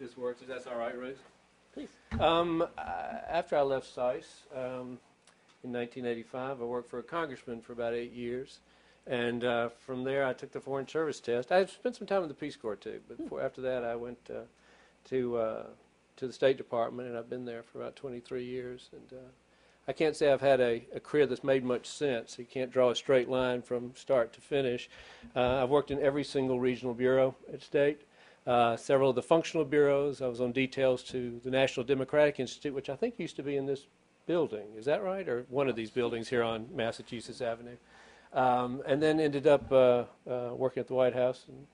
this works, if that's all right, Ruth? Please. After I left SAIS in 1985, I worked for a congressman for about 8 years. And from there, I took the Foreign Service test. I spent some time in the Peace Corps, too. But before, after that, I went to the State Department, and I've been there for about 23 years. And I can't say I've had a career that's made much sense. You can't draw a straight line from start to finish. I've worked in every single regional bureau at State, several of the functional bureaus. I was on details to the National Democratic Institute, which I think used to be in this building. Is that right? Or one of these buildings here on Massachusetts Avenue. And then ended up working at the White House and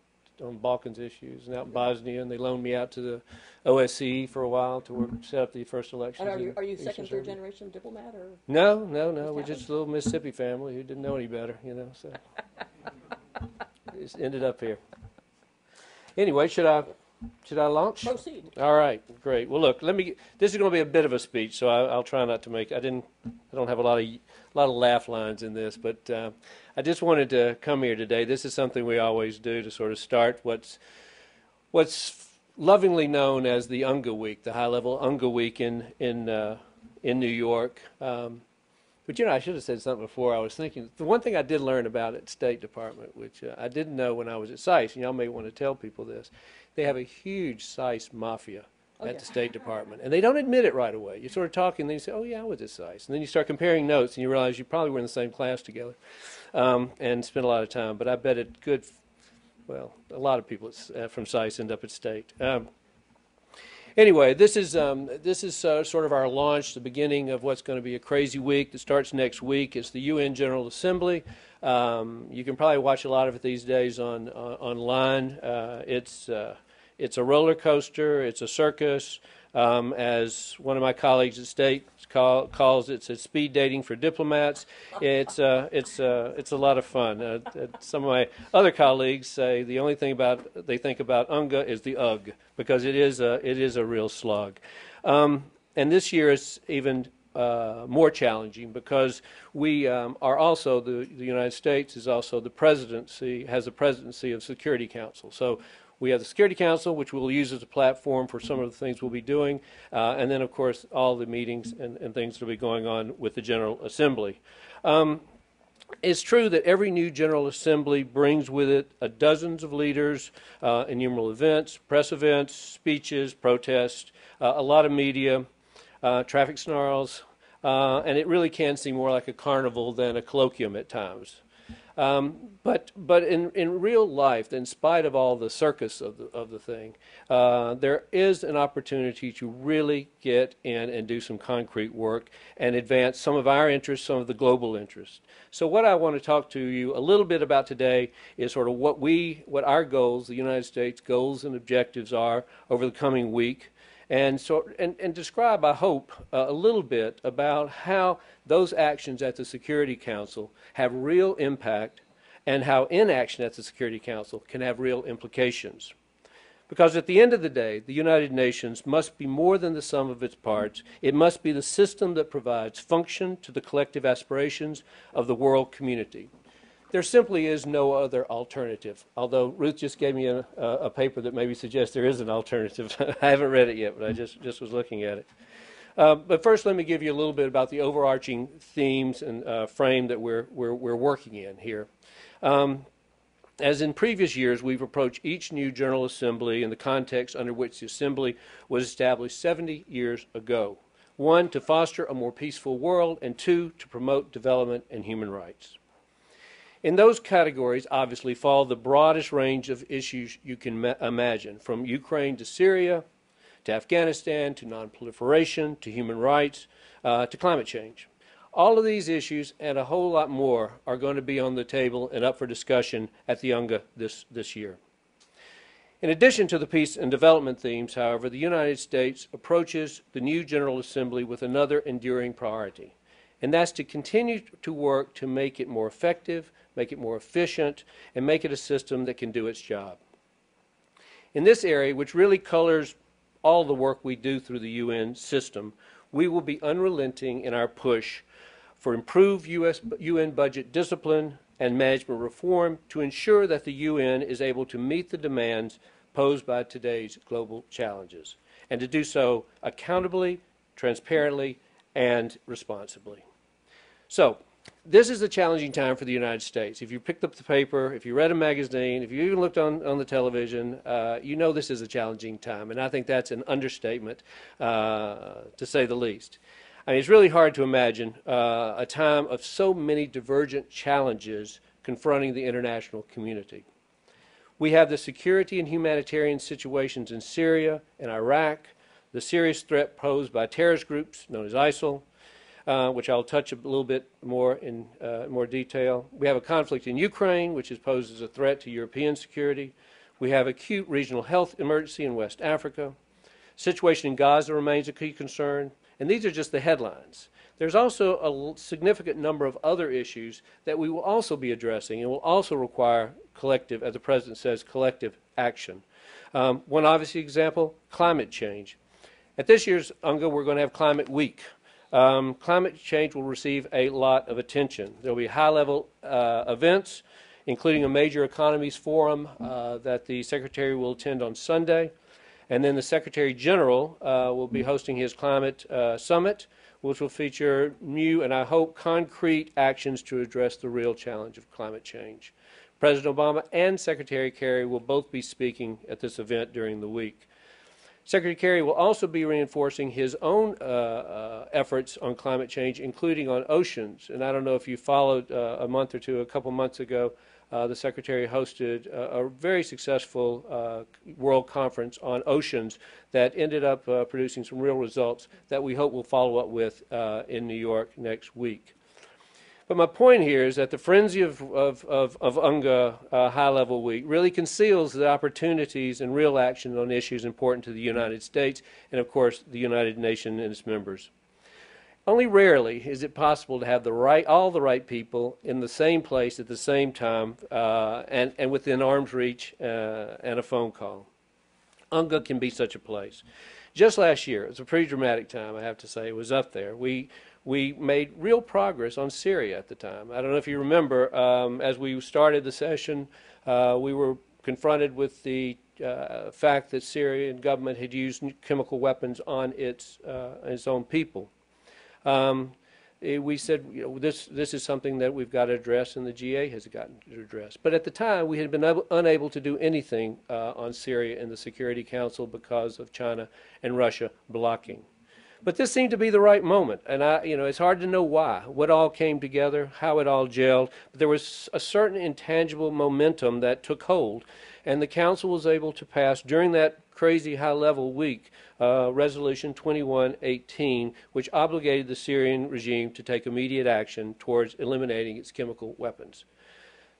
on Balkans issues and out in Bosnia, and they loaned me out to the OSCE for a while to work, set up the first elections. And are you second, third generation diplomat? Or no. We're just a little Mississippi family who didn't know any better, you know. So just ended up here. Anyway, should I launch? Proceed. All right, great. Well, look, this is going to be a bit of a speech, so I'll try not to make. I don't have a lot of laugh lines in this, but I just wanted to come here today. This is something we always do to sort of start what's lovingly known as the UNGA Week, the high-level UNGA Week in New York. But, you know, I should have said something before. I was thinking, the one thing I did learn about at State Department, which I didn't know when I was at SAIS, and y'all may want to tell people this, they have a huge SAIS mafia at the State Department. And they don't admit it right away. You're sort of talking, and then you say, oh, yeah, I was at SAIS. And then you start comparing notes, and you realize you probably were in the same class together and spent a lot of time. But I bet a lot of people from SAIS end up at State. Anyway, this is sort of our launch, the beginning of what's going to be a crazy week that starts next week. It's the UN General Assembly. You can probably watch a lot of it these days online. It's a roller coaster. It's a circus. As one of my colleagues at State calls it, it's speed dating for diplomats. It's a lot of fun. Some of my other colleagues say the only thing they think about UNGA is the UGG, because it is a real slog. And this year is even more challenging because we are also the United States is also has the presidency of Security Council. So we have the Security Council, which we'll use as a platform for some of the things we'll be doing, and then, of course, all the meetings and things that will be going on with the General Assembly. It's true that every new General Assembly brings with it dozens of leaders, innumerable events, press events, speeches, protests, a lot of media, traffic snarls, and it really can seem more like a carnival than a colloquium at times. But in real life, in spite of all the circus of the thing, there is an opportunity to really get in and do some concrete work and advance some of our interests, some of the global interests. So what I want to talk to you a little bit about today is sort of what our goals, the United States goals and objectives are over the coming week. And describe, I hope, a little bit about how those actions at the Security Council have real impact and how inaction at the Security Council can have real implications. Because at the end of the day, the United Nations must be more than the sum of its parts. It must be the system that provides function to the collective aspirations of the world community. There simply is no other alternative, although Ruth just gave me a paper that maybe suggests there is an alternative. I haven't read it yet, but I just was looking at it. But first, let me give you a little bit about the overarching themes and frame that we're working in here. As in previous years, we've approached each new General Assembly in the context under which the Assembly was established 70 years ago. One, to foster a more peaceful world, and two, to promote development and human rights. In those categories, obviously, fall the broadest range of issues you can imagine, from Ukraine to Syria, to Afghanistan, to nonproliferation, to human rights, to climate change. All of these issues and a whole lot more are going to be on the table and up for discussion at the UNGA this year. In addition to the peace and development themes, however, the United States approaches the new General Assembly with another enduring priority, and that's to continue to work to make it more effective, make it more efficient, and make it a system that can do its job. In this area, which really colors all the work we do through the UN system, we will be unrelenting in our push for improved UN budget discipline and management reform to ensure that the UN is able to meet the demands posed by today's global challenges, and to do so accountably, transparently, and responsibly. So, this is a challenging time for the United States. If you picked up the paper, if you read a magazine, if you even looked on the television, you know this is a challenging time, and I think that's an understatement, to say the least. I mean, it's really hard to imagine a time of so many divergent challenges confronting the international community. We have the security and humanitarian situations in Syria and Iraq, the serious threat posed by terrorist groups known as ISIL, which I'll touch a little bit more in more detail. We have a conflict in Ukraine, which is posed as a threat to European security. We have acute regional health emergency in West Africa. Situation in Gaza remains a key concern. And these are just the headlines. There's also a significant number of other issues that we will also be addressing and will also require collective, as the President says, collective action. One obvious example, climate change. At this year's UNGA, we're going to have Climate Week. Climate change will receive a lot of attention. There will be high-level events, including a major economies forum that the Secretary will attend on Sunday. And then the Secretary General will be hosting his climate summit, which will feature new and, I hope, concrete actions to address the real challenge of climate change. President Obama and Secretary Kerry will both be speaking at this event during the week. Secretary Kerry will also be reinforcing his own efforts on climate change, including on oceans. And I don't know if you followed a couple months ago, the Secretary hosted a very successful World Conference on Oceans that ended up producing some real results that we hope we'll follow up with in New York next week. But my point here is that the frenzy of UNGA High-Level Week really conceals the opportunities and real action on issues important to the United States and, of course, the United Nations and its members. Only rarely is it possible to have all the right people in the same place at the same time and within arm's reach and a phone call. UNGA can be such a place. Just last year, it was a pretty dramatic time, I have to say. It was up there. We made real progress on Syria at the time. I don't know if you remember, as we started the session, we were confronted with the fact that Syrian government had used chemical weapons on its own people. We said, you know, this is something that we've got to address, and the GA has gotten to address. But at the time, we had been unable to do anything on Syria in the Security Council because of China and Russia blocking. But this seemed to be the right moment, and it's hard to know why, what all came together, how it all gelled. But there was a certain intangible momentum that took hold, and the Council was able to pass during that crazy high-level week, Resolution 2118, which obligated the Syrian regime to take immediate action towards eliminating its chemical weapons.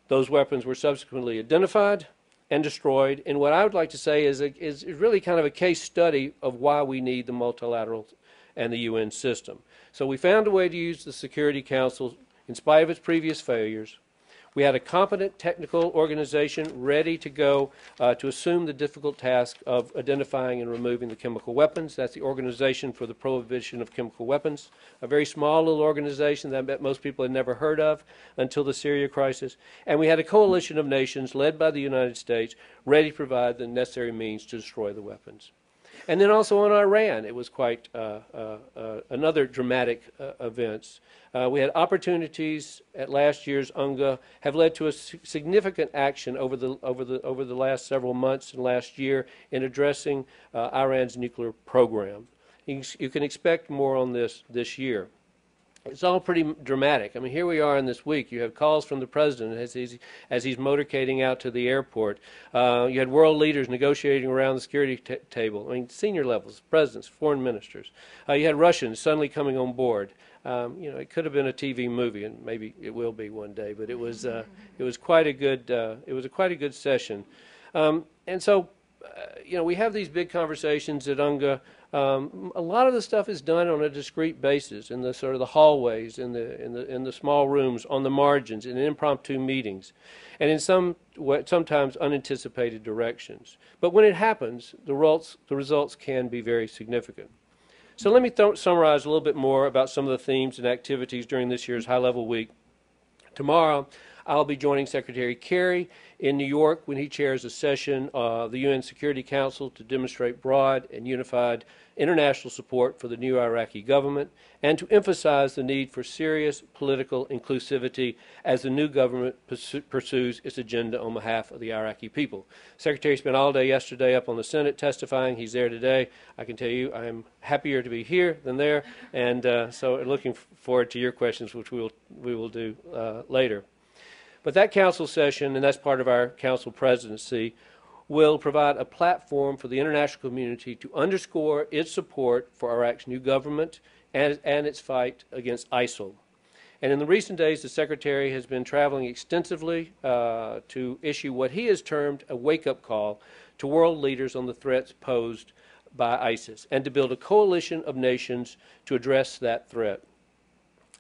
Those weapons were subsequently identified and destroyed, and what I would like to say is really kind of a case study of why we need the multilateral and the UN system. So we found a way to use the Security Council in spite of its previous failures. We had a competent technical organization ready to go to assume the difficult task of identifying and removing the chemical weapons. That's the Organization for the Prohibition of Chemical Weapons, a very small little organization that I bet most people had never heard of until the Syria crisis. And we had a coalition of nations led by the United States ready to provide the necessary means to destroy the weapons. And then also on Iran, it was quite another dramatic events. We had opportunities at last year's UNGA have led to a significant action over the last several months and last year in addressing Iran's nuclear program. You can expect more on this year. It's all pretty dramatic. I mean, here we are in this week. You have calls from the President as he's motorcading out to the airport. You had world leaders negotiating around the security table. I mean, senior levels, presidents, foreign ministers. You had Russians suddenly coming on board. It could have been a TV movie, and maybe it will be one day. But it was quite a good it was quite a good session. And so, we have these big conversations at UNGA. A lot of the stuff is done on a discrete basis in the sort of the hallways, in the small rooms, on the margins, in impromptu meetings, and in sometimes unanticipated directions. But when it happens, the results can be very significant. So let me summarize a little bit more about some of the themes and activities during this year's high-level week. Tomorrow, I'll be joining Secretary Kerry in New York when he chairs a session of the UN Security Council to demonstrate broad and unified international support for the new Iraqi government and to emphasize the need for serious political inclusivity as the new government pursues its agenda on behalf of the Iraqi people. Secretary spent all day yesterday up on the Senate testifying. He's there today. I can tell you I'm happier to be here than there, and so looking forward to your questions, which we will do later. But that council session, and that's part of our council presidency, will provide a platform for the international community to underscore its support for Iraq's new government and its fight against ISIL. And in the recent days, the Secretary has been traveling extensively to issue what he has termed a wake-up call to world leaders on the threats posed by ISIS and to build a coalition of nations to address that threat.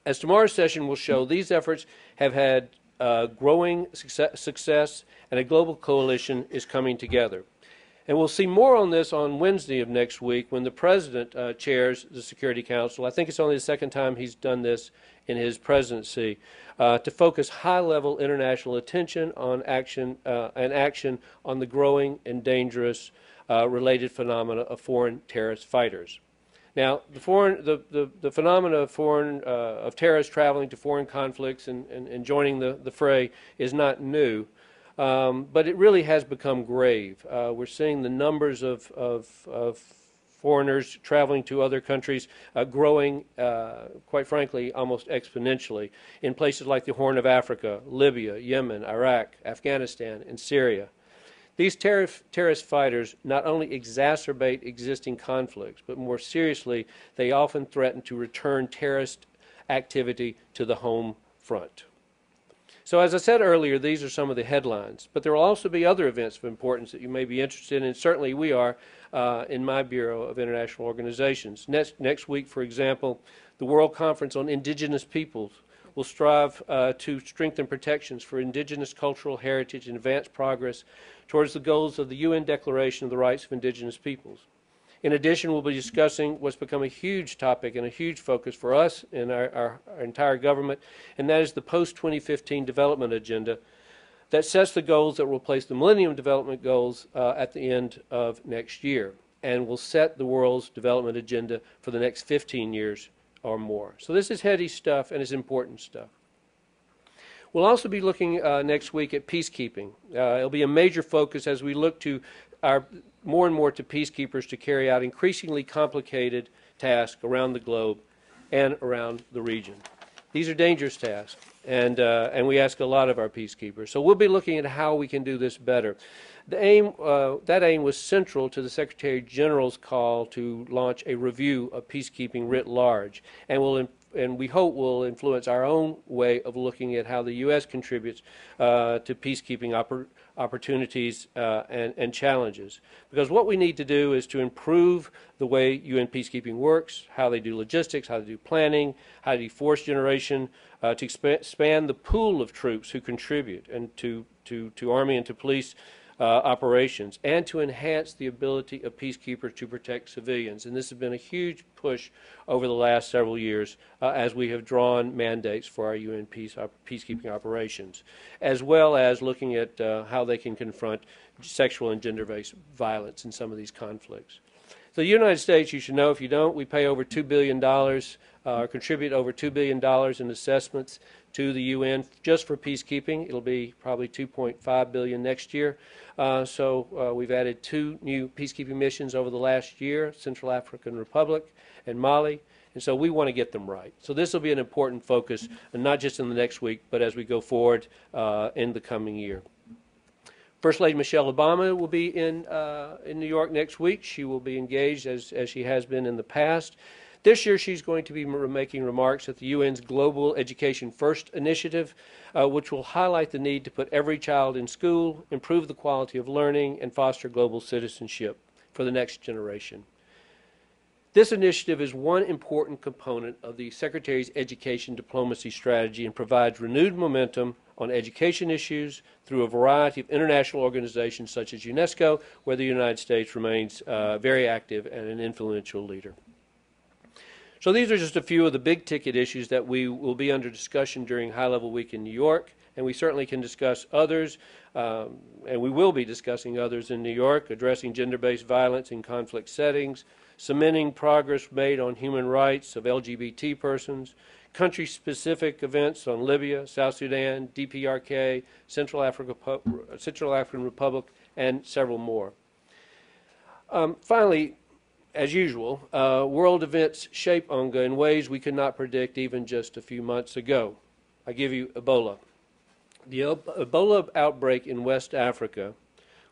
As tomorrow's session will show, these efforts have had growing success, and a global coalition is coming together. And we'll see more on this on Wednesday of next week when the President chairs the Security Council. I think it's only the second time he's done this in his presidency, to focus high-level international attention on action and action on the growing and dangerous related phenomena of foreign terrorist fighters. Now, the phenomena of terrorists traveling to foreign conflicts and joining the fray is not new, but it really has become grave. We're seeing the numbers of foreigners traveling to other countries growing, quite frankly, almost exponentially in places like the Horn of Africa, Libya, Yemen, Iraq, Afghanistan, and Syria. These terrorist fighters not only exacerbate existing conflicts, but more seriously, they often threaten to return terrorist activity to the home front. So as I said earlier, these are some of the headlines, but there will also be other events of importance that you may be interested in, and certainly we are in my Bureau of International Organizations. Next week, for example, the World Conference on Indigenous Peoples will strive to strengthen protections for indigenous cultural heritage and advance progress towards the goals of the UN Declaration of the Rights of Indigenous Peoples. In addition, we'll be discussing what's become a huge topic and a huge focus for us and our entire government, and that is the post-2015 development agenda that sets the goals that will replace the Millennium Development Goals at the end of next year, and will set the world's development agenda for the next 15 years or more. So this is heady stuff and it's important stuff. We'll also be looking next week at peacekeeping. It'll be a major focus as we look to more and more to peacekeepers to carry out increasingly complicated tasks around the globe and around the region. These are dangerous tasks, and we ask a lot of our peacekeepers. So we'll be looking at how we can do this better. The aim, that aim was central to the Secretary General's call to launch a review of peacekeeping writ large, and we hope will influence our own way of looking at how the U.S. contributes to peacekeeping opportunities and challenges. Because what we need to do is to improve the way UN peacekeeping works, how they do logistics, how they do planning, how they do force generation, to expand the pool of troops who contribute and to Army and to police operations, and to enhance the ability of peacekeepers to protect civilians. And this has been a huge push over the last several years as we have drawn mandates for our UN peacekeeping operations, as well as looking at how they can confront sexual and gender-based violence in some of these conflicts. So the United States, you should know if you don't, we pay over $2 billion, contribute over $2 billion in assessments to the UN just for peacekeeping. It'll be probably $2.5 billion next year. So we've added two new peacekeeping missions over the last year, Central African Republic and Mali, and so we want to get them right. So this will be an important focus, and not just in the next week, but as we go forward in the coming year. First Lady Michelle Obama will be in New York next week. She will be engaged, as she has been in the past. This year, she's going to be making remarks at the UN's Global Education First initiative, which will highlight the need to put every child in school, improve the quality of learning, and foster global citizenship for the next generation. This initiative is one important component of the Secretary's education diplomacy strategy and provides renewed momentum on education issues through a variety of international organizations such as UNESCO, where the United States remains very active and an influential leader. So these are just a few of the big ticket issues that we will be under discussion during High Level Week in New York, and we certainly can discuss others, and we will be discussing others in New York, addressing gender-based violence in conflict settings, cementing progress made on human rights of LGBT persons, country-specific events on Libya, South Sudan, DPRK, Central African Republic, and several more. Finally, as usual, world events shape UNGA in ways we could not predict even just a few months ago. I give you Ebola. The Ebola outbreak in West Africa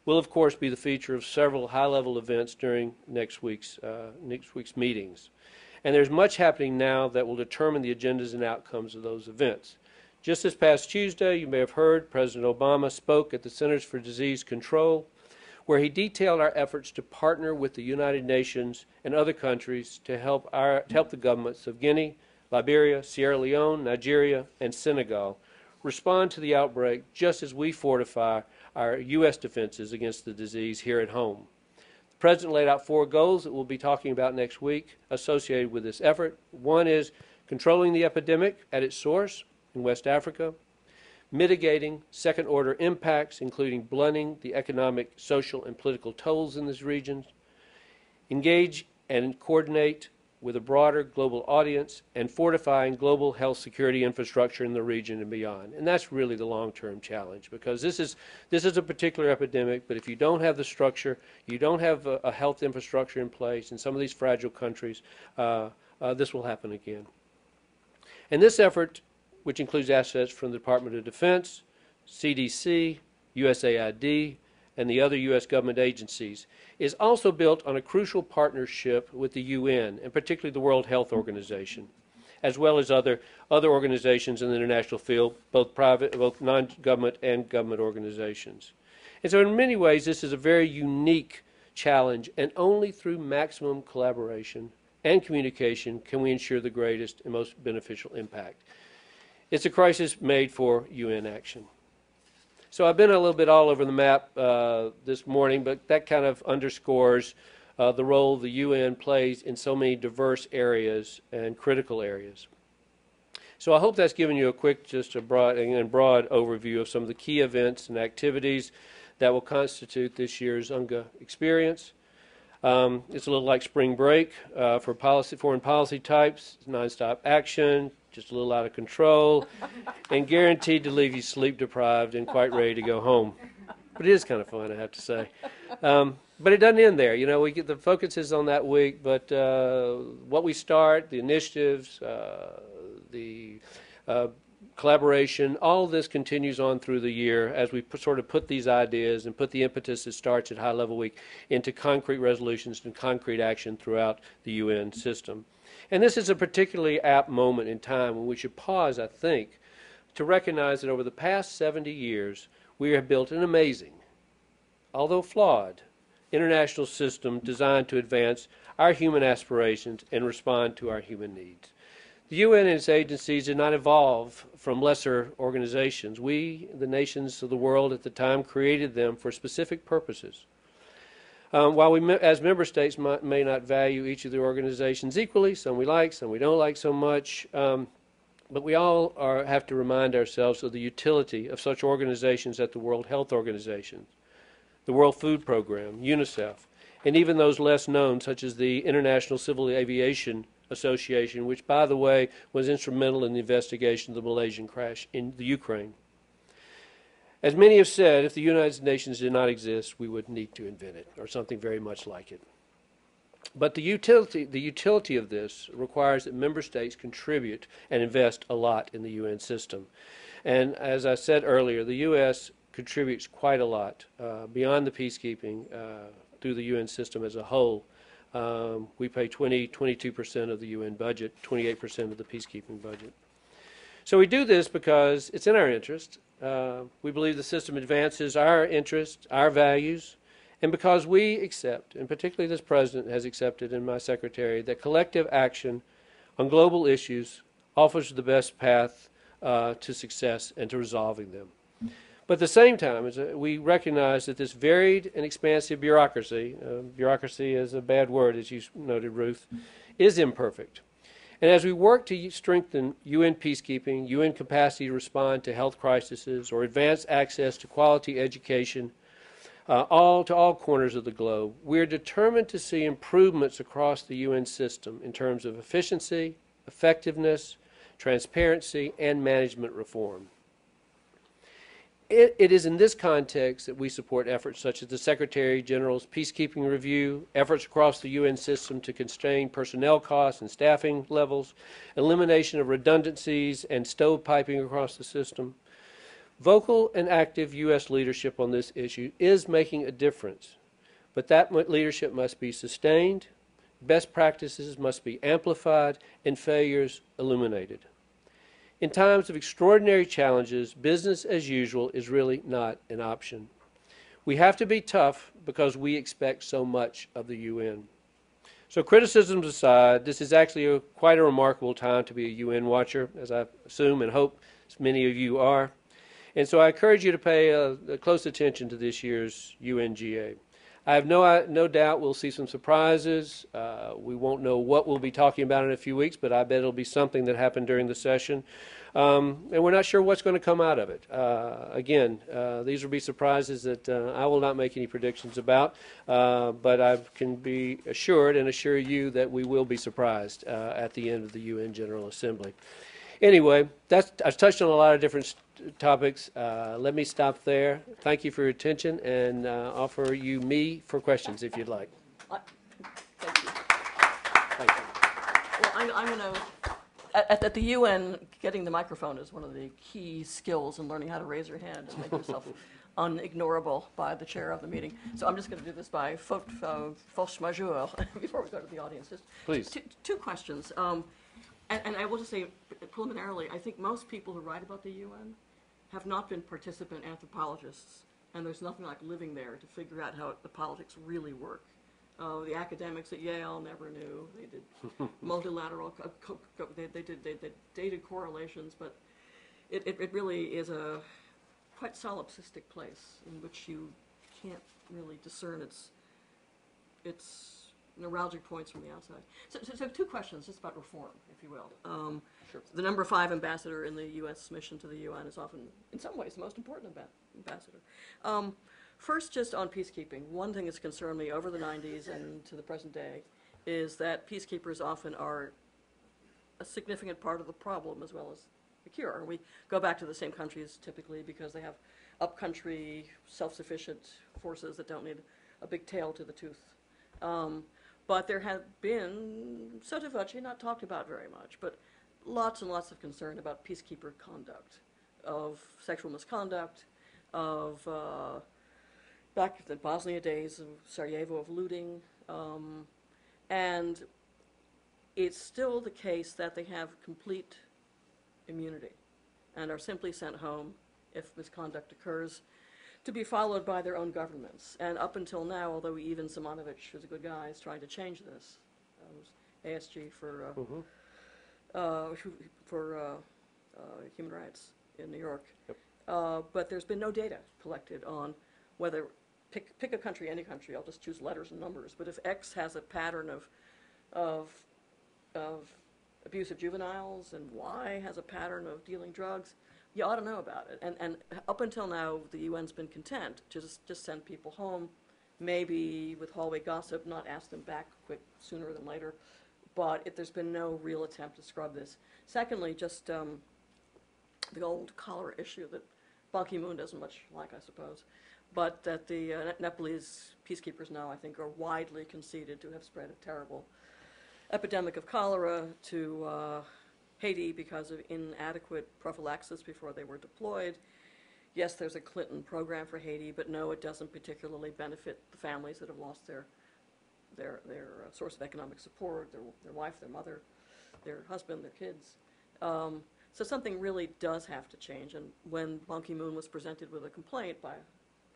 will, of course, be the feature of several high-level events during next week's meetings. And there's much happening now that will determine the agendas and outcomes of those events. Just this past Tuesday, you may have heard, President Obama spoke at the Centers for Disease Control, where he detailed our efforts to partner with the United Nations and other countries to help the governments of Guinea, Liberia, Sierra Leone, Nigeria, and Senegal respond to the outbreak just as we fortify our U.S. defenses against the disease here at home. The President laid out 4 goals that we'll be talking about next week associated with this effort. One is controlling the epidemic at its source in West Africa, mitigating second-order impacts, including blunting the economic, social, and political tolls in this region, engage and coordinate with a broader global audience, and fortifying global health security infrastructure in the region and beyond. And that's really the long-term challenge, because this is a particular epidemic, but if you don't have the structure, you don't have a health infrastructure in place in some of these fragile countries, this will happen again. And this effort, which includes assets from the Department of Defense, CDC, USAID, and the other U.S. government agencies, is also built on a crucial partnership with the UN, and particularly the World Health Organization, as well as other organizations in the international field, both non-government and government organizations. And so in many ways, this is a very unique challenge, and only through maximum collaboration and communication can we ensure the greatest and most beneficial impact. It's a crisis made for UN action. So I've been a little bit all over the map this morning, but that kind of underscores the role the UN plays in so many diverse areas and critical areas. So I hope that's given you a quick, just a broad overview of some of the key events and activities that will constitute this year's UNGA experience. It's a little like spring break for foreign policy types, nonstop action, just a little out of control, and guaranteed to leave you sleep-deprived and quite ready to go home. But it is kind of fun, I have to say. But it doesn't end there. You know, the focus is on that week, but what we start, the initiatives, the collaboration, all of this continues on through the year as we sort of put these ideas and put the impetus that starts at High Level Week into concrete resolutions and concrete action throughout the UN system. And this is a particularly apt moment in time when we should pause, I think, to recognize that over the past 70 years, we have built an amazing, although flawed, international system designed to advance our human aspirations and respond to our human needs. The UN and its agencies did not evolve from lesser organizations. We, the nations of the world at the time, created them for specific purposes. While we, as member states, may not value each of the organizations equally, some we like, some we don't like so much, but we all have to remind ourselves of the utility of such organizations at the World Health Organization, the World Food Program, UNICEF, and even those less known, such as the International Civil Aviation Association, which, by the way, was instrumental in the investigation of the Malaysian crash in the Ukraine. As many have said, if the United Nations did not exist, we would need to invent it, or something very much like it. But the utility of this requires that member states contribute and invest a lot in the UN system. And as I said earlier, the U.S. contributes quite a lot beyond the peacekeeping through the UN system as a whole. We pay 22% of the UN budget, 28% of the peacekeeping budget. So we do this because it's in our interest. We believe the system advances our interests, our values, and because we accept, and particularly this President has accepted and my Secretary, that collective action on global issues offers the best path to success and to resolving them. But at the same time, we recognize that this varied and expansive bureaucracy, bureaucracy is a bad word, as you noted, Ruth, is imperfect. And as we work to strengthen UN peacekeeping, UN capacity to respond to health crises, or advance access to quality education to all corners of the globe, we are determined to see improvements across the UN system in terms of efficiency, effectiveness, transparency, and management reform. It is in this context that we support efforts such as the Secretary General's Peacekeeping Review, efforts across the UN system to constrain personnel costs and staffing levels, elimination of redundancies and stovepiping across the system. Vocal and active U.S. leadership on this issue is making a difference, but that leadership must be sustained, best practices must be amplified, and failures illuminated. In times of extraordinary challenges, business as usual is really not an option. We have to be tough because we expect so much of the UN. So criticisms aside, this is actually quite a remarkable time to be a UN watcher, as I assume and hope many of you are. And so I encourage you to pay close attention to this year's UNGA. I have no doubt we'll see some surprises. We won't know what we'll be talking about in a few weeks, but I bet it'll be something that happened during the session. And we're not sure what's going to come out of it. Again, these will be surprises that I will not make any predictions about, but I can be assured and assure you that we will be surprised at the end of the UN General Assembly. Anyway, I've touched on a lot of different topics. Let me stop there. Thank you for your attention, and offer you me for questions if you'd like. Thank you. Thank you. Well, I'm going to, at the UN, getting the microphone is one of the key skills in learning how to raise your hand to make yourself unignorable by the chair of the meeting. So I'm just going to do this by force majeure before we go to the audience. Just please. Two questions. And I will just say, preliminarily, I think most people who write about the UN have not been participant anthropologists, and there's nothing like living there to figure out how the politics really work. The academics at Yale never knew. They did multilateral, they dated correlations, but it really is a quite solipsistic place in which you can't really discern its neuralgic points from the outside. So two questions just about reform, if you will. Sure. The #5 ambassador in the U.S. mission to the UN is often, in some ways, the most important ambassador. First, just on peacekeeping, one thing that's concerned me over the 90s and to the present day is that peacekeepers often are a significant part of the problem as well as the cure. We go back to the same countries typically because they have upcountry, self-sufficient forces that don't need a big tail to the tooth. But there have been sotto voce, not talked about very much, but lots and lots of concern about peacekeeper conduct, of sexual misconduct, of back to the Bosnia days of Sarajevo, of looting. And it's still the case that they have complete immunity and are simply sent home if misconduct occurs, to be followed by their own governments. And up until now, although even Simonovic, who's a good guy, is trying to change this, ASG for human rights in New York. Yep. But there's been no data collected on whether, pick a country, any country, I'll just choose letters and numbers, but if X has a pattern of abuse of juveniles and Y has a pattern of dealing drugs, you ought to know about it. And up until now, the UN's been content to just send people home, maybe with hallway gossip, not ask them back quick sooner than later. But there's been no real attempt to scrub this. Secondly, just the old cholera issue that Ban Ki-moon doesn't much like, I suppose, but that the Nepalese peacekeepers now, I think, are widely conceded to have spread a terrible epidemic of cholera to Haiti because of inadequate prophylaxis before they were deployed. Yes, there's a Clinton program for Haiti, but no, it doesn't particularly benefit the families that have lost their source of economic support, their wife, their mother, their husband, their kids. So something really does have to change. And when Ban Ki-moon was presented with a complaint by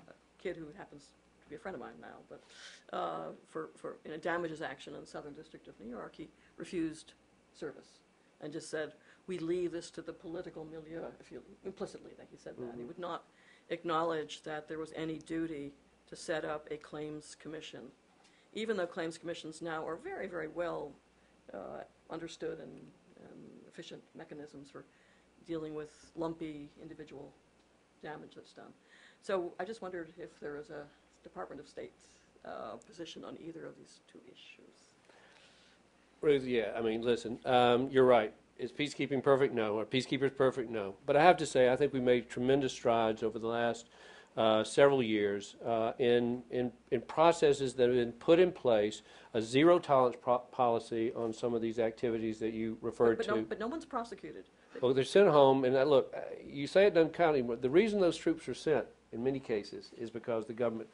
a kid who happens to be a friend of mine now, but in a damages action in the Southern District of New York, he refused service and just said, we leave this to the political milieu, if you, implicitly that he said that. Mm-hmm. He would not acknowledge that there was any duty to set up a claims commission, even though claims commissions now are very, very well understood and efficient mechanisms for dealing with lumpy individual damage that's done. So I just wondered if there is a Department of State position on either of these two issues. Ruth, yeah, I mean, listen, you're right. Is peacekeeping perfect? No. Are peacekeepers perfect? No. But I have to say, I think we made tremendous strides over the last several years in processes that have been put in place, a zero-tolerance policy on some of these activities that you referred to. But no one's prosecuted. Well, they're sent home, and look, you say it doesn't count anymore. The reason those troops are sent, in many cases, is because the government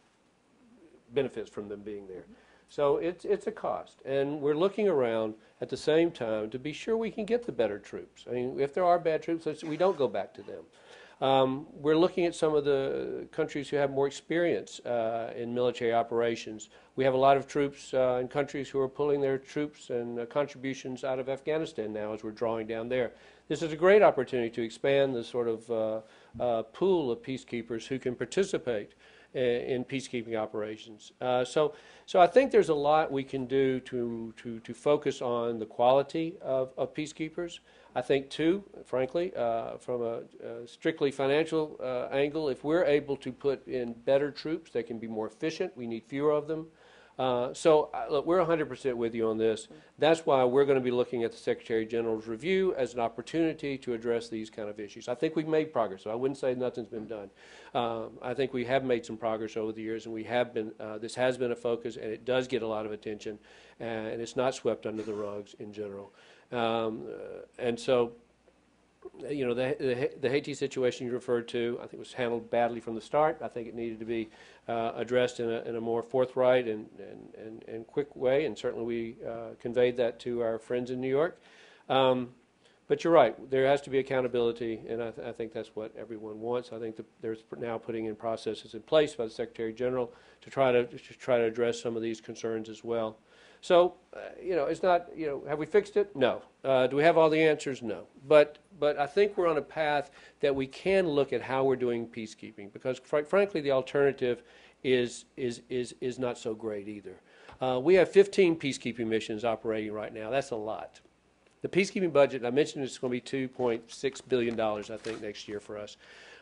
benefits from them being there. Mm-hmm. So it's a cost, and we're looking around at the same time to be sure we can get the better troops. I mean, if there are bad troops, we don't go back to them. We're looking at some of the countries who have more experience in military operations. We have a lot of troops in countries who are pulling their troops and contributions out of Afghanistan now as we're drawing down there. This is a great opportunity to expand the sort of pool of peacekeepers who can participate in peacekeeping operations. So I think there's a lot we can do to focus on the quality of peacekeepers. I think, too, frankly, from a strictly financial angle, if we're able to put in better troops, they can be more efficient. We need fewer of them. So look, we're 100% with you on this. That's why we're going to be looking at the Secretary General's review as an opportunity to address these kind of issues. I think we've made progress, so I wouldn't say nothing's been done. I think we have made some progress over the years, and we have been. This has been a focus, and it does get a lot of attention, and it's not swept under the rugs in general. And so, you know, the Haiti situation you referred to, I think it was handled badly from the start. I think it needed to be addressed in a more forthright and quick way, and certainly we conveyed that to our friends in New York. But you're right, there has to be accountability, and I think that's what everyone wants. I think they're now putting in processes in place by the Secretary General to try to address some of these concerns as well. So, you know, it's not, you know, have we fixed it? No. Do we have all the answers? No. But I think we're on a path that we can look at how we're doing peacekeeping, because frankly the alternative is not so great either. We have 15 peacekeeping missions operating right now. That's a lot. The peacekeeping budget, I mentioned, it's going to be $2.6 billion, I think, next year for us,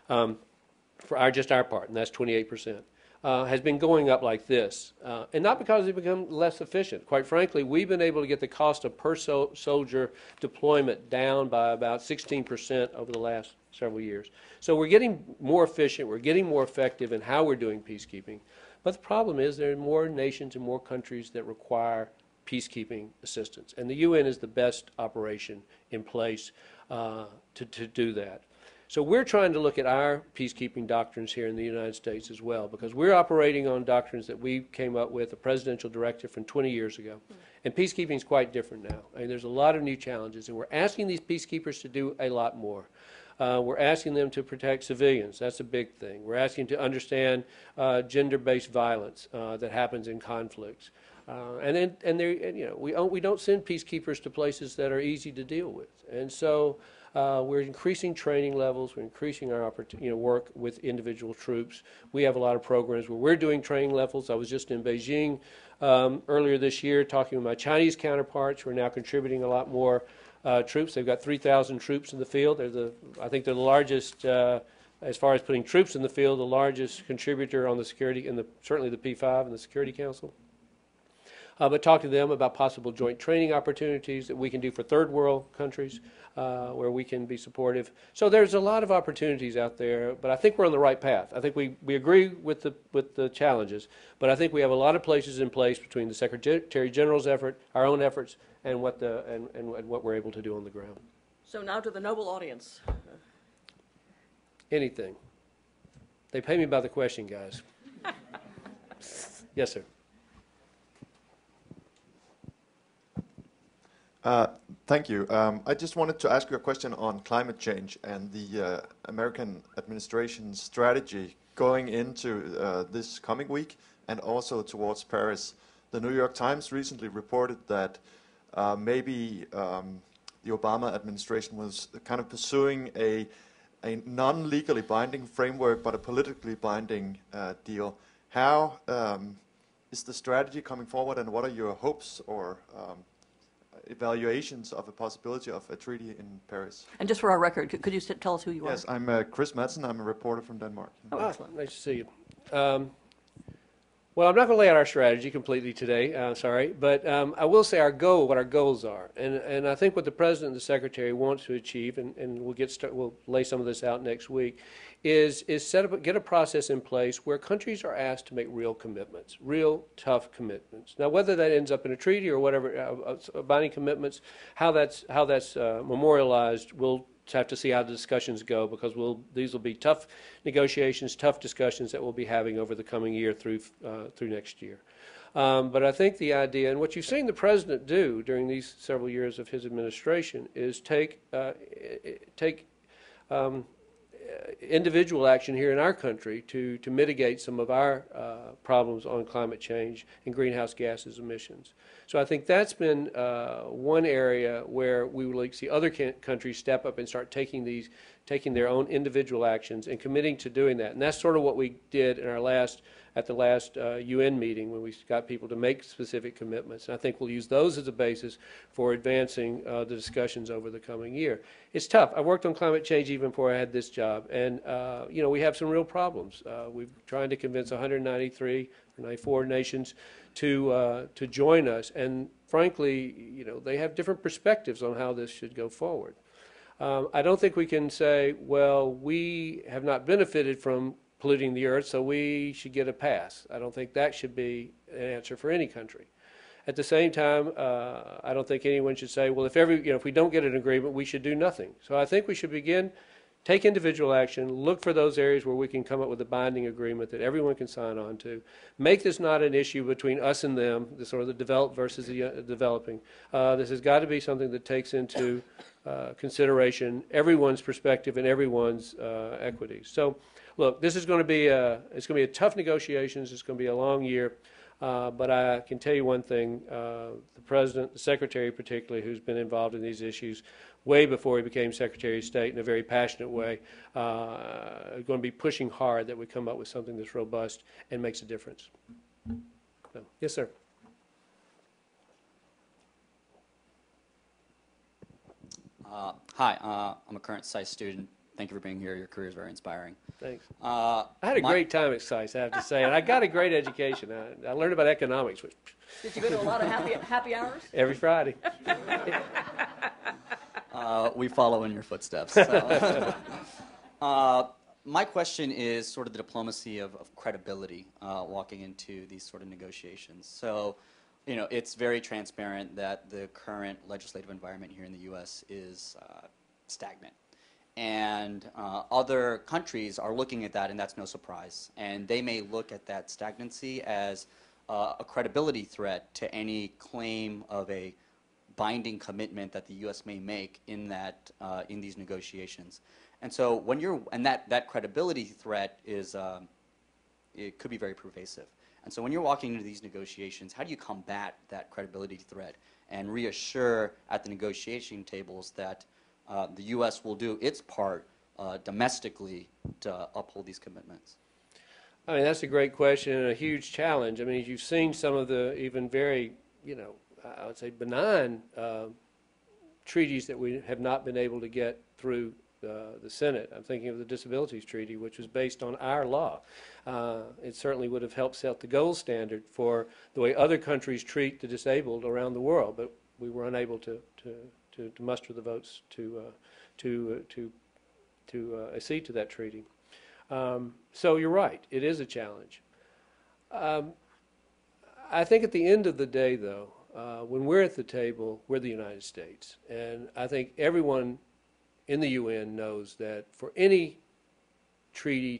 for just our part, and that's 28%. Has been going up like this, and not because they've become less efficient. Quite frankly, we've been able to get the cost of per soldier deployment down by about 16% over the last several years. So we're getting more efficient, we're getting more effective in how we're doing peacekeeping. But the problem is there are more nations and more countries that require peacekeeping assistance, and the UN is the best operation in place to do that. So we're trying to look at our peacekeeping doctrines here in the United States as well, because we're operating on doctrines that we came up with, a presidential directive from 20 years ago. And peacekeeping is quite different now. I mean, there's a lot of new challenges, and we're asking these peacekeepers to do a lot more. We're asking them to protect civilians. That's a big thing. We're asking them to understand gender-based violence that happens in conflicts. We don't send peacekeepers to places that are easy to deal with. And so we're increasing training levels. We're increasing our work with individual troops. We have a lot of programs where we're doing training levels. I was just in Beijing earlier this year talking with my Chinese counterparts. We're now contributing a lot more troops. They've got 3,000 troops in the field. I think they're the largest, as far as putting troops in the field, the largest contributor on the security, and certainly the P5 and the Security Council. But talk to them about possible joint training opportunities that we can do for third world countries where we can be supportive. So there's a lot of opportunities out there, but I think we're on the right path. I think we agree with the challenges, but I think we have a lot of places in place between the Secretary General's effort, our own efforts, and what we're able to do on the ground. So now to the noble audience. Anything. They pay me by the question, guys. Yes, sir. Thank you. I just wanted to ask you a question on climate change and the American administration's strategy going into this coming week and also towards Paris. The New York Times recently reported that maybe the Obama administration was kind of pursuing a non-legally binding framework but a politically binding deal. How is the strategy coming forward, and what are your hopes or evaluations of a possibility of a treaty in Paris. And just for our record, could you tell us who you are? Yes, I'm Chris Madsen. I'm a reporter from Denmark. Oh, excellent. Nice to see you. Well, I'm not going to lay out our strategy completely today, sorry, but I will say our goal, what our goals are. And I think what the President and the Secretary want to achieve, and we'll lay some of this out next week, is get a process in place where countries are asked to make real commitments, real tough commitments. Now, whether that ends up in a treaty or whatever, binding commitments, how that's memorialized, we'll have to see how the discussions go, because these will be tough negotiations, tough discussions that we'll be having over the coming year through next year. But I think the idea, and what you've seen the President do during these several years of his administration, is take individual action here in our country to mitigate some of our problems on climate change and greenhouse gases emissions. So I think that's been one area where we would like to see other countries step up and start taking their own individual actions and committing to doing that. And that's sort of what we did in at the last UN meeting, when we got people to make specific commitments. And I think we'll use those as a basis for advancing the discussions over the coming year. It's tough. I worked on climate change even before I had this job, and you know, we have some real problems. We're trying to convince 193 or 94 nations to join us, and frankly, you know, they have different perspectives on how this should go forward. I don't think we can say, well, we have not benefited from polluting the earth, so we should get a pass. I don't think that should be an answer for any country. At the same time, I don't think anyone should say, well, if we don't get an agreement, we should do nothing. So I think we should take individual action, look for those areas where we can come up with a binding agreement that everyone can sign on to. Make this not an issue between us and them, the sort of the developed versus the developing. This has got to be something that takes into consideration everyone's perspective and everyone's equity. So, look, this is going to be a tough negotiations. It's going to be a long year, but I can tell you one thing: the President, the Secretary, particularly, who's been involved in these issues way before he became Secretary of State in a very passionate way, is going to be pushing hard that we come up with something that's robust and makes a difference. So, yes, sir. Hi, I'm a current SAIS student. Thank you for being here. Your career is very inspiring. Thanks. I had a great time at SAIS, I have to say, and I got a great education. I learned about economics. Which did you go to a lot of happy hours? Every Friday. We follow in your footsteps. So. My question is sort of the diplomacy of credibility walking into these sort of negotiations. So, you know, it's very transparent that the current legislative environment here in the U.S. is stagnant. And other countries are looking at that, and that's no surprise. And they may look at that stagnancy as a credibility threat to any claim of a binding commitment that the U.S. may make in these negotiations. And so when that credibility threat is it could be very pervasive. And so when you're walking into these negotiations, how do you combat that credibility threat and reassure at the negotiation tables that the U.S. will do its part domestically to uphold these commitments? I mean, that's a great question and a huge challenge. I mean, you've seen some of the even very, you know, I would say benign treaties that we have not been able to get through the Senate. I'm thinking of the Disabilities Treaty, which was based on our law. It certainly would have helped set the gold standard for the way other countries treat the disabled around the world, but we were unable to muster the votes to accede to that treaty. So you're right, it is a challenge. I think at the end of the day, though, when we're at the table, we're the United States. And I think everyone in the UN knows that for any treaty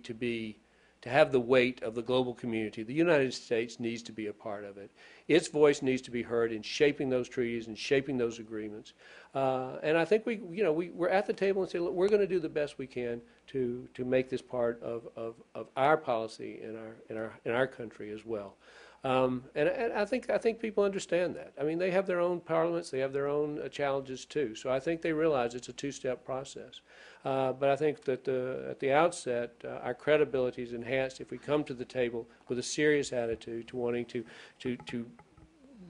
to have the weight of the global community, the United States needs to be a part of it. Its voice needs to be heard in shaping those treaties and shaping those agreements. And I think we're at the table and say, look, we're going to do the best we can to make this part of our policy in our country as well. And I think people understand that. I mean, they have their own parliaments, they have their own challenges too. So I think they realize it's a two-step process. But I think that at the outset, our credibility is enhanced if we come to the table with a serious attitude to wanting to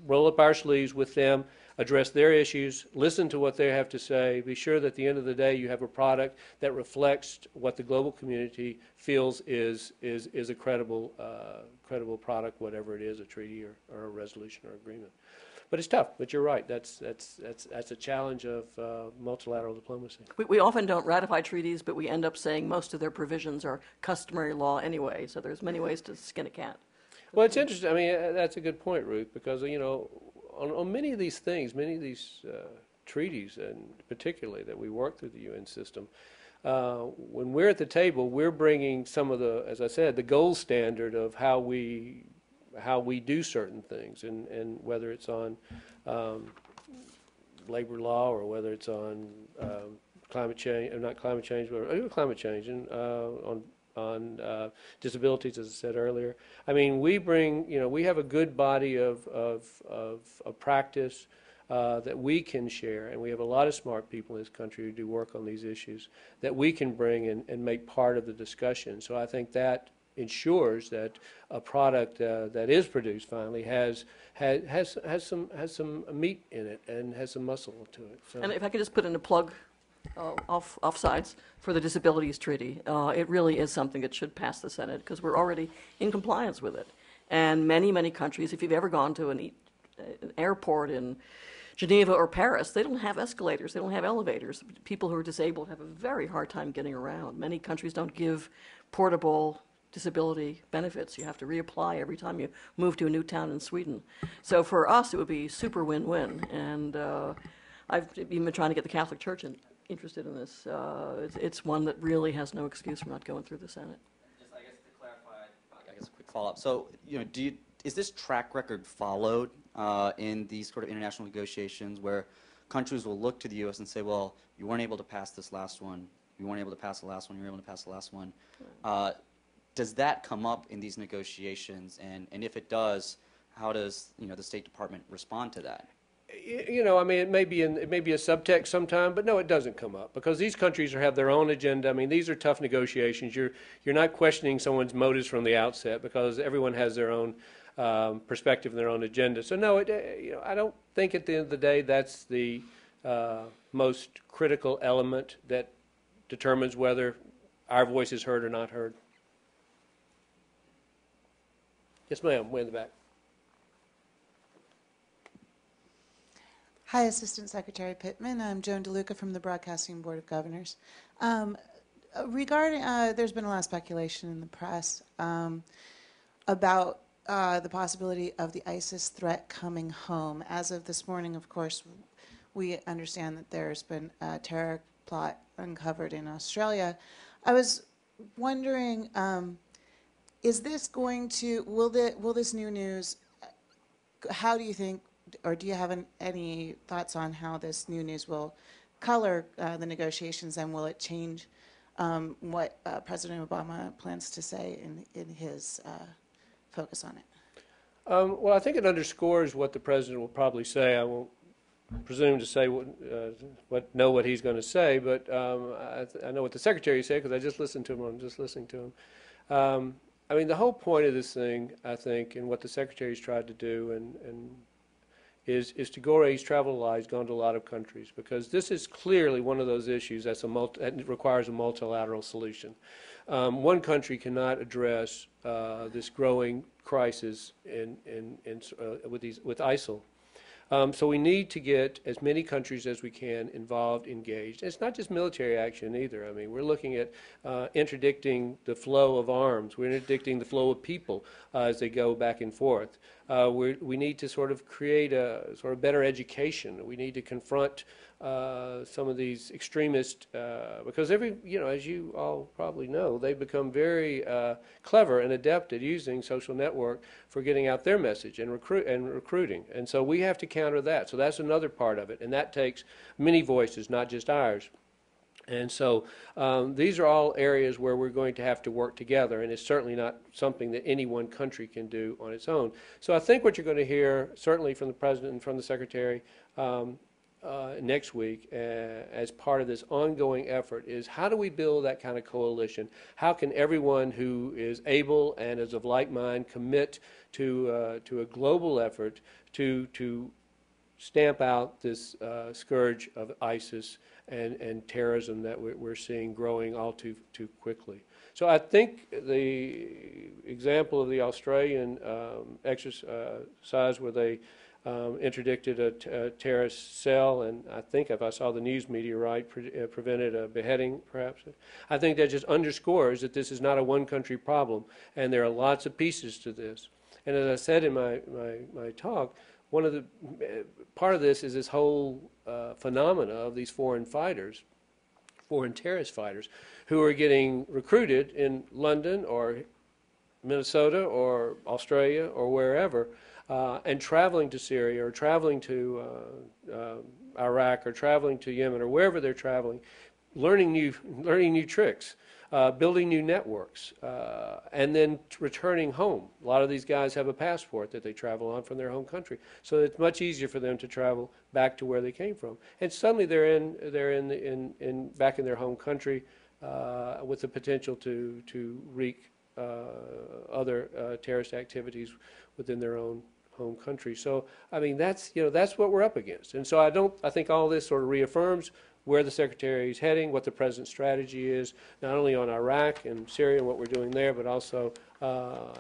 roll up our sleeves with them, address their issues, listen to what they have to say, be sure that at the end of the day you have a product that reflects what the global community feels is a credible, credible product, whatever it is, a treaty or a resolution or agreement. But it's tough, but you're right. That's a challenge of multilateral diplomacy. We often don't ratify treaties, but we end up saying most of their provisions are customary law anyway, so there's many ways to skin a cat. Well, it's interesting. I mean, that's a good point, Ruth, because, you know, on many of these things, many of these treaties, and particularly that we work through the UN system, when we're at the table, we're bringing some of the, as I said, the gold standard of how we do certain things, and whether it's on labor law or whether it's on climate change, or not climate change, but climate change, and on disabilities, as I said earlier. I mean, we bring, you know, we have a good body of practice that we can share, and we have a lot of smart people in this country who do work on these issues that we can bring and make part of the discussion. So I think that ensures that a product that is produced finally has some meat in it and has some muscle to it. So. And if I could just put in a plug, off sides, for the Disabilities Treaty, it really is something that should pass the Senate because we're already in compliance with it. And many, many countries, if you've ever gone to an airport in Geneva or Paris, they don't have escalators, they don't have elevators. People who are disabled have a very hard time getting around. Many countries don't give portable disability benefits. You have to reapply every time you move to a new town in Sweden. So for us, it would be super win-win. And I've even been trying to get the Catholic Church interested in this. It's one that really has no excuse for not going through the Senate. Just, I guess, to clarify, I guess a quick follow-up. So, you know, is this track record followed in these sort of international negotiations where countries will look to the U.S. and say, well, you weren't able to pass this last one, you weren't able to pass the last one, you were able to pass the last one. Does that come up in these negotiations, and if it does, how does, you know, the State Department respond to that? You know, I mean, it may be a subtext sometime, but no, it doesn't come up because these countries have their own agenda. I mean, these are tough negotiations. You're not questioning someone's motives from the outset because everyone has their own perspective and their own agenda. So no, you know, I don't think at the end of the day that's the most critical element that determines whether our voice is heard or not heard. Yes, ma'am, way in the back. Hi, Assistant Secretary Pittman. I'm Joan DeLuca from the Broadcasting Board of Governors. Regarding, there's been a lot of speculation in the press about the possibility of the ISIS threat coming home. As of this morning, of course, we understand that there's been a terror plot uncovered in Australia. I was wondering, is this going to, will this new news, how do you think, or do you have any thoughts on how this new news will color the negotiations, and will it change what President Obama plans to say in his focus on it? Well, I think it underscores what the President will probably say. I won't presume to say what he's going to say, but I know what the Secretary said because I just listened to him. I'm just listening to him. I mean, the whole point of this thing, I think, and what the Secretary's tried to do, is to go where he's traveled a lot, he's gone to a lot of countries, because this is clearly one of those issues that requires a multilateral solution. One country cannot address this growing crisis with ISIL. So we need to get as many countries as we can involved, engaged. And it's not just military action either. I mean, we're looking at interdicting the flow of arms. We're interdicting the flow of people as they go back and forth. We need to sort of create a sort of better education. We need to confront some of these extremists because you know, as you all probably know, they've become very clever and adept at using social network for getting out their message and recruiting. And so we have to counter that. So that's another part of it, and that takes many voices, not just ours. And so these are all areas where we're going to have to work together, and it's certainly not something that any one country can do on its own. So I think what you're going to hear, certainly from the President and from the Secretary next week, as part of this ongoing effort, is how do we build that kind of coalition? How can everyone who is able and is of like mind commit to a global effort to stamp out this scourge of ISIS and terrorism that we're seeing growing all too quickly. So I think the example of the Australian exercise where they interdicted a terrorist cell, and I think if I saw the news media right, prevented a beheading perhaps. I think that just underscores that this is not a one-country problem, and there are lots of pieces to this. And as I said in my talk, one of the part of this is this whole phenomena of these foreign fighters, foreign terrorist fighters, who are getting recruited in London or Minnesota or Australia or wherever, and traveling to Syria or traveling to Iraq or traveling to Yemen or wherever they're traveling, learning new tricks, building new networks, and then returning home. A lot of these guys have a passport that they travel on from their home country, so it's much easier for them to travel back to where they came from. And suddenly they're back in their home country with the potential to wreak other terrorist activities within their own home country. So I mean that's what we're up against. And so I think all this sort of reaffirms where the Secretary is heading, what the President's strategy is, not only on Iraq and Syria and what we're doing there, but also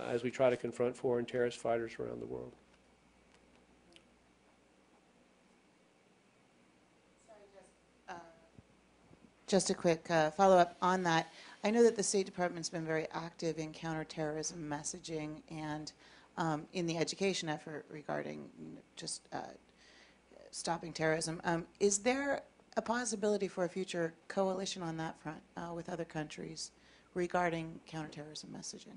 as we try to confront foreign terrorist fighters around the world. Sorry, just a quick follow-up on that. I know that the State Department's been very active in counterterrorism messaging and in the education effort regarding just stopping terrorism. Is there a possibility for a future coalition on that front with other countries regarding counterterrorism messaging?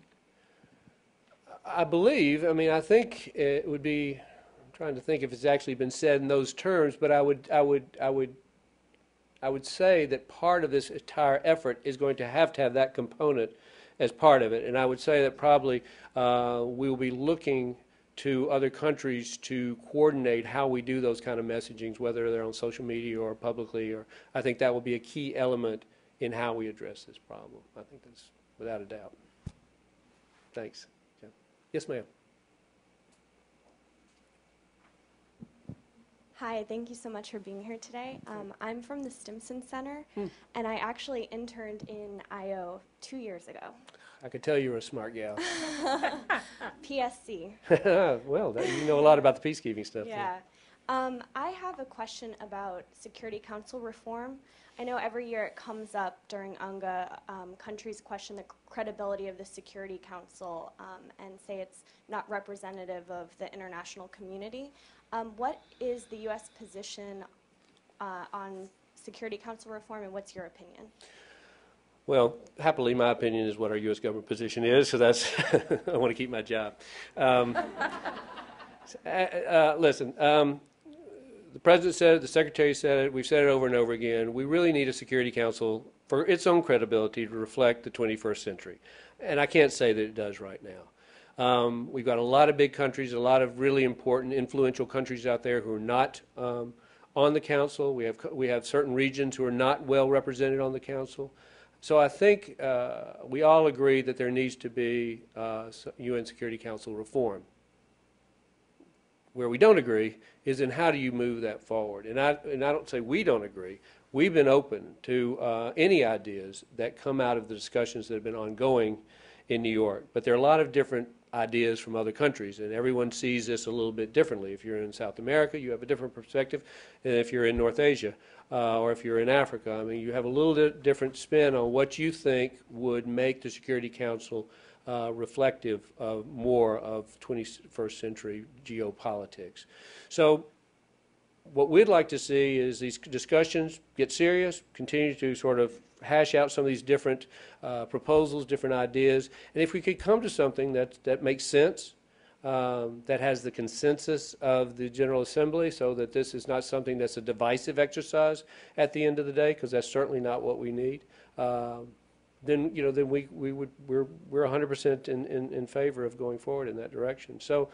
I believe, I mean, I think it would be, I'm trying to think if it's actually been said in those terms, but I would say that part of this entire effort is going to have that component as part of it. And I would say that probably we'll be looking to other countries to coordinate how we do those kind of messagings, whether they're on social media or publicly, or I think that will be a key element in how we address this problem. I think that's without a doubt. Thanks. Yeah. Yes, ma'am. Hi, thank you so much for being here today. I'm from the Stimson Center, and I actually interned in IO 2 years ago. I could tell you were a smart gal. PSC. Well, you know a lot about the peacekeeping stuff. Yeah. I have a question about Security Council reform. I know every year it comes up during UNGA, countries question the credibility of the Security Council and say it's not representative of the international community. What is the U.S. position on Security Council reform, and what's your opinion? Well, happily, my opinion is what our U.S. government position is, so that's I want to keep my job. Listen, the President said it, the Secretary said it, we've said it over and over again. We really need a Security Council for its own credibility to reflect the 21st century, and I can't say that it does right now. We've got a lot of big countries, a lot of really important, influential countries out there who are not on the Council. We have certain regions who are not well represented on the Council. So I think we all agree that there needs to be UN Security Council reform. Where we don't agree is in how do you move that forward. And I don't say we don't agree. We've been open to any ideas that come out of the discussions that have been ongoing in New York. But there are a lot of different ideas from other countries, and everyone sees this a little bit differently. If you're in South America, you have a different perspective than if you're in North Asia or if you're in Africa. I mean, you have a little bit different spin on what you think would make the Security Council reflective of more of 21st century geopolitics. So what we'd like to see is these discussions get serious, continue to sort of hash out some of these different proposals, different ideas, and if we could come to something that makes sense, that has the consensus of the General Assembly, so that this is not something that's a divisive exercise at the end of the day, because that's certainly not what we need. Then then we're 100% in favor of going forward in that direction. So.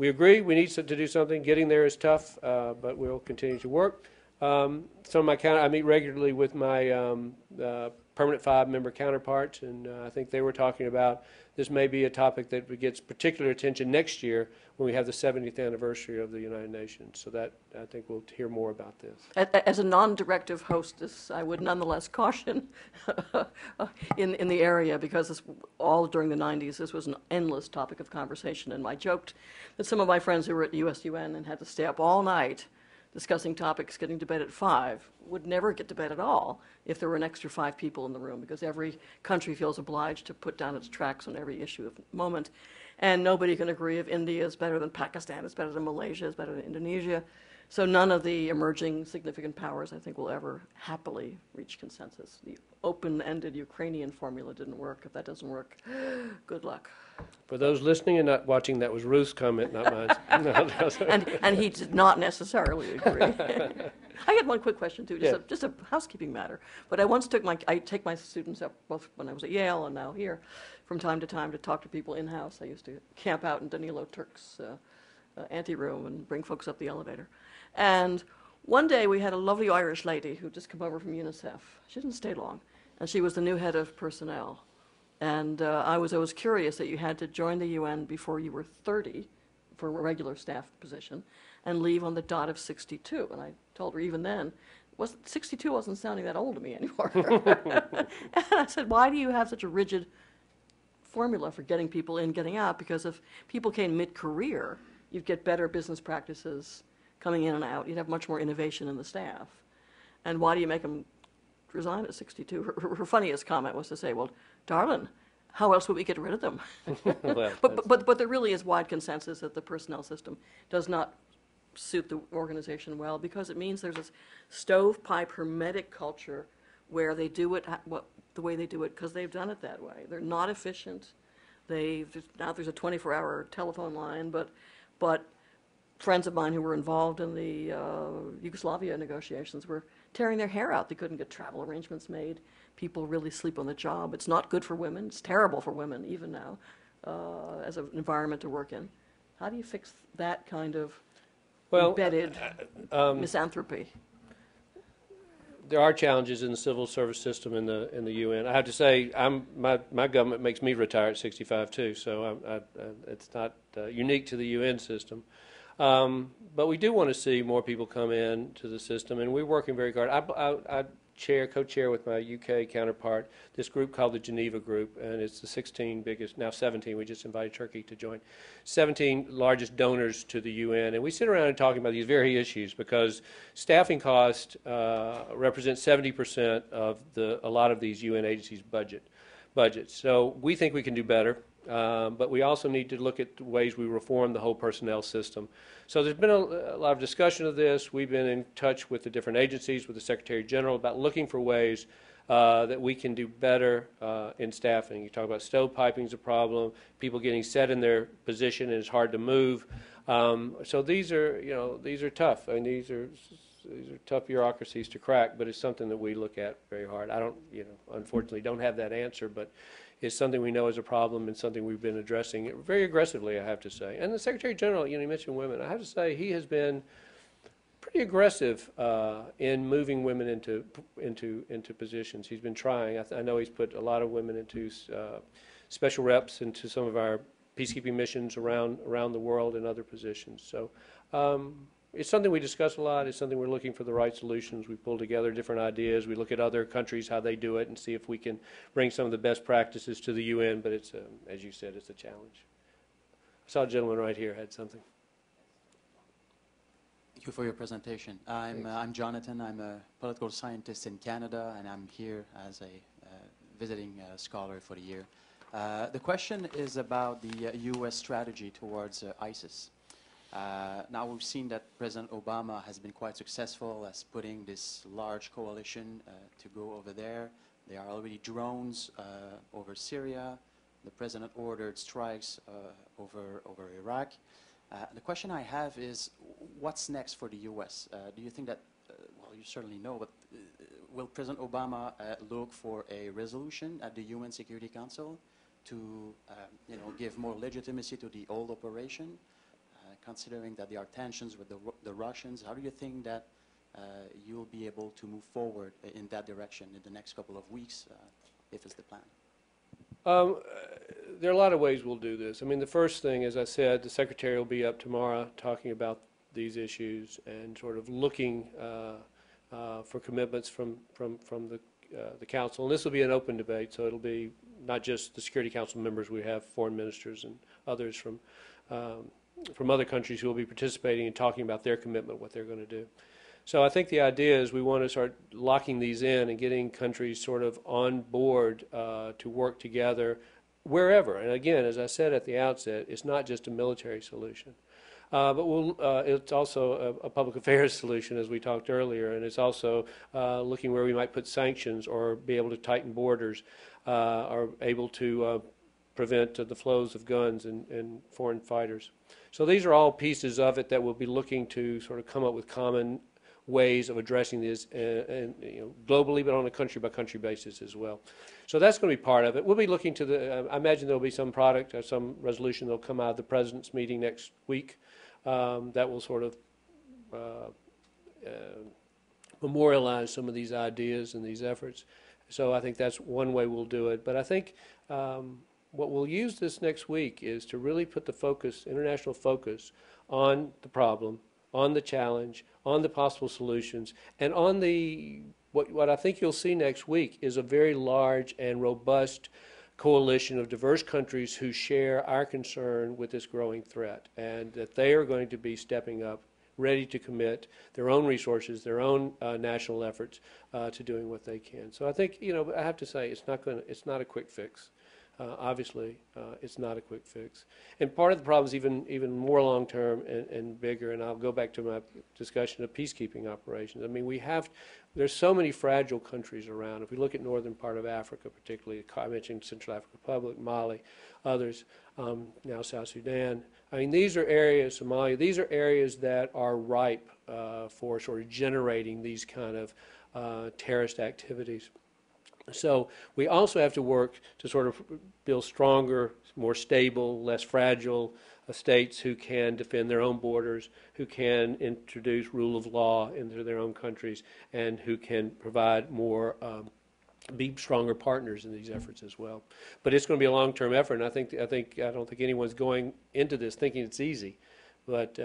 We agree we need to do something. Getting there is tough, but we'll continue to work. I meet regularly with my permanent five-member counterparts, and I think they were talking about this may be a topic that gets particular attention next year when we have the 70th anniversary of the United Nations. So that, I think we'll hear more about this. As a non-directive hostess, I would nonetheless caution in the area, because this, all during the 90s, this was an endless topic of conversation, and I joked that some of my friends who were at the US UN and had to stay up all night discussing topics getting debated at 5 would never get debated at all if there were an extra 5 people in the room, because every country feels obliged to put down its tracks on every issue of the moment. And nobody can agree if India is better than Pakistan, is better than Malaysia, is better than Indonesia. So none of the emerging significant powers, I think, will ever happily reach consensus. The open-ended Ukrainian formula didn't work. If that doesn't work, good luck. For those listening and not watching, that was Ruth's comment, not mine. No, and he did not necessarily agree. I had one quick question, too, just a housekeeping matter. But I once took my, I take my students up, both when I was at Yale and now here, from time to time to talk to people in-house. I used to camp out in Danilo Turk's ante-room and bring folks up the elevator. And one day we had a lovely Irish lady who just come over from UNICEF. She didn't stay long. And she was the new head of personnel. And I was always curious that you had to join the UN before you were 30 for a regular staff position and leave on the dot of 62. And I told her even then, 62 wasn't sounding that old to me anymore. And I said, why do you have such a rigid formula for getting people in, getting out? Because if people came mid-career, you'd get better business practices coming in and out. You'd have much more innovation in the staff. And why do you make them resign at 62? Her funniest comment was to say, well, darling, how else would we get rid of them? Well, but there really is wide consensus that the personnel system does not suit the organization well, because it means there's this stovepipe hermetic culture where they do it the way they do it because they've done it that way. They're not efficient. Now there's a 24-hour telephone line, but friends of mine who were involved in the Yugoslavia negotiations were tearing their hair out. They couldn't get travel arrangements made. People really sleep on the job. It's not good for women. It's terrible for women, even now, as an environment to work in. How do you fix that kind of embedded misanthropy? There are challenges in the civil service system in the UN. I have to say, my government makes me retire at 65 too, so it's not unique to the UN system. But we do want to see more people come in to the system, and we're working very hard. I co-chair with my UK counterpart this group called the Geneva Group, and it's the 16 biggest, now 17, we just invited Turkey to join, 17 largest donors to the UN, and we sit around and talking about these very issues, because staffing cost represents 70% of a lot of these UN agencies' budgets. So we think we can do better. But we also need to look at the ways we reform the whole personnel system. So there's been a lot of discussion of this. We've been in touch with the different agencies, with the Secretary General, about looking for ways that we can do better in staffing. You talk about stovepiping is a problem, people getting set in their position and it's hard to move. So these are, these are tough. I mean, these are tough bureaucracies to crack, but it's something that we look at very hard. I don't, unfortunately don't have that answer, but it's something we know is a problem and something we've been addressing very aggressively, I have to say. And the Secretary General, you mentioned women. I have to say he has been pretty aggressive in moving women into positions. He's been trying. I know he's put a lot of women into special reps, into some of our peacekeeping missions around the world and other positions. So it's something we discuss a lot. It's something we're looking for the right solutions. We pull together different ideas. We look at other countries, how they do it, and see if we can bring some of the best practices to the UN. But it's, as you said, it's a challenge. I saw a gentleman right here had something. Thank you for your presentation. I'm Jonathan. I'm a political scientist in Canada, and I'm here as a visiting scholar for the year. The question is about the U.S. strategy towards ISIS. Now we've seen that President Obama has been quite successful as putting this large coalition to go over there. There are already drones over Syria. The President ordered strikes over Iraq. The question I have is, what's next for the U.S.? Do you think that, well, you certainly know, but will President Obama look for a resolution at the UN Security Council to give more legitimacy to the old operation? Considering that there are tensions with the Russians, how do you think that you'll be able to move forward in that direction in the next couple of weeks, if it's the plan? There are a lot of ways we'll do this. I mean, the first thing, as I said, the Secretary will be up tomorrow talking about these issues and sort of looking for commitments from the Council. And this will be an open debate, so it'll be not just the Security Council members. We have foreign ministers and others from other countries who will be participating and talking about their commitment, what they're going to do. So I think the idea is we want to start locking these in and getting countries sort of on board to work together wherever. And again, as I said at the outset, it's not just a military solution. But it's also a public affairs solution, as we talked earlier, and it's also looking where we might put sanctions or be able to tighten borders or able to prevent the flows of guns and foreign fighters. So these are all pieces of it that we'll be looking to sort of come up with common ways of addressing this and, globally, but on a country-by-country basis as well. So that's going to be part of it. We'll be looking to the, I imagine there will be some product or some resolution that will come out of the President's meeting next week that will sort of memorialize some of these ideas and these efforts. So I think that's one way we'll do it. But I think what we'll use this next week is to really put the focus, international focus, on the problem, on the challenge, on the possible solutions, and on the what I think you'll see next week is a very large and robust coalition of diverse countries who share our concern with this growing threat, and that they are going to be stepping up, ready to commit their own resources, their own national efforts to doing what they can. So I think, I have to say it's not a quick fix. Obviously, it's not a quick fix. And part of the problem is even more long-term and bigger, and I'll go back to my discussion of peacekeeping operations. I mean, there's so many fragile countries around. If we look at northern part of Africa, particularly, I mentioned Central African Republic, Mali, others, now South Sudan. I mean, these are areas, Somalia, these are areas that are ripe for sort of generating these kind of terrorist activities. So we also have to work to sort of build stronger, more stable, less fragile states who can defend their own borders, who can introduce rule of law into their own countries, and who can provide more, be stronger partners in these efforts as well. But it's going to be a long-term effort, and I don't think anyone's going into this thinking it's easy. But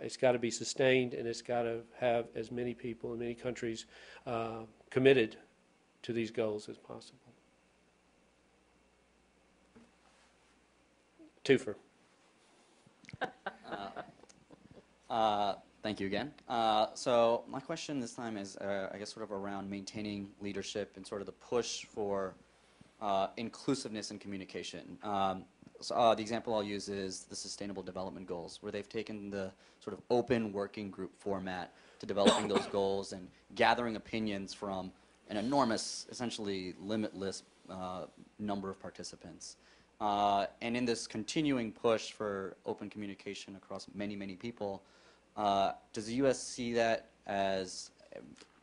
it's got to be sustained, and it's got to have as many people and many countries committed to these goals as possible. Twofer. Thank you again. So my question this time is, I guess, sort of around maintaining leadership and sort of the push for inclusiveness and communication. The example I'll use is the Sustainable Development Goals, where they've taken the sort of open working group format to developing those goals and gathering opinions from an enormous, essentially limitless number of participants. And in this continuing push for open communication across many, many people, does the U.S. see that as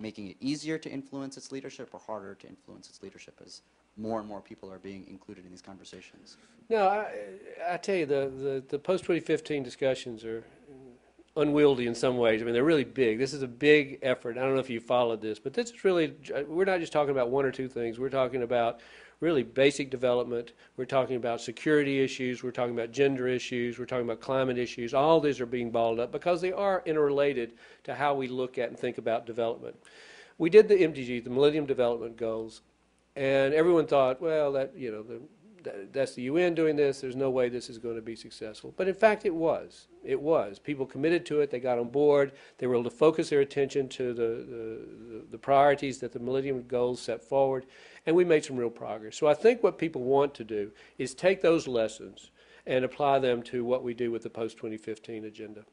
making it easier to influence its leadership or harder to influence its leadership as more and more people are being included in these conversations? No, I tell you, the post-2015 discussions are unwieldy in some ways. I mean, they're really big. This is a big effort. I don't know if you followed this, but this is really, we're not just talking about one or two things. We're talking about really basic development. We're talking about security issues. We're talking about gender issues. We're talking about climate issues. All these are being balled up because they are interrelated to how we look at and think about development. We did the MDG, the Millennium Development Goals, and everyone thought, well, that, that's the UN doing this. There's no way this is going to be successful. But in fact, it was. It was. People committed to it. They got on board. They were able to focus their attention to the priorities that the Millennium Goals set forward, and we made some real progress. So I think what people want to do is take those lessons and apply them to what we do with the post-2015 agenda.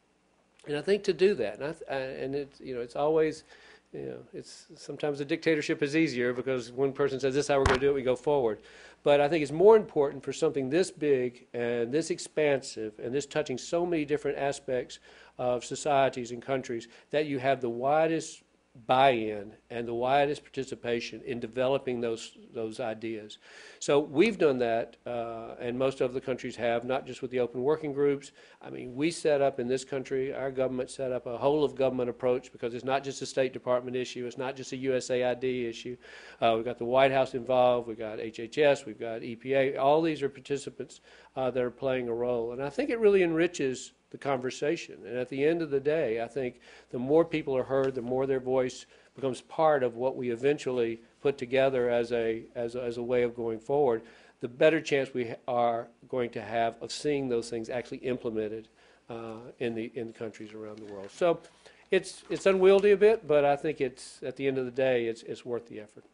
And I think to do that, and it's, it's always, it's sometimes a dictatorship is easier because one person says this is how we're going to do it, we go forward. But I think it's more important for something this big and this expansive and this touching so many different aspects of societies and countries that you have the widest buy-in and the widest participation in developing those ideas. So we've done that, and most other countries have, not just with the open working groups. I mean, we set up in this country, our government set up a whole-of-government approach, because it's not just a State Department issue, it's not just a USAID issue. We've got the White House involved, we've got HHS, we've got EPA. All these are participants that are playing a role, and I think it really enriches the conversation. And at the end of the day, I think the more people are heard, the more their voice becomes part of what we eventually put together as a way of going forward, the better chance we are going to have of seeing those things actually implemented in the countries around the world. So it's unwieldy a bit, but I think it's, at the end of the day, it's worth the effort.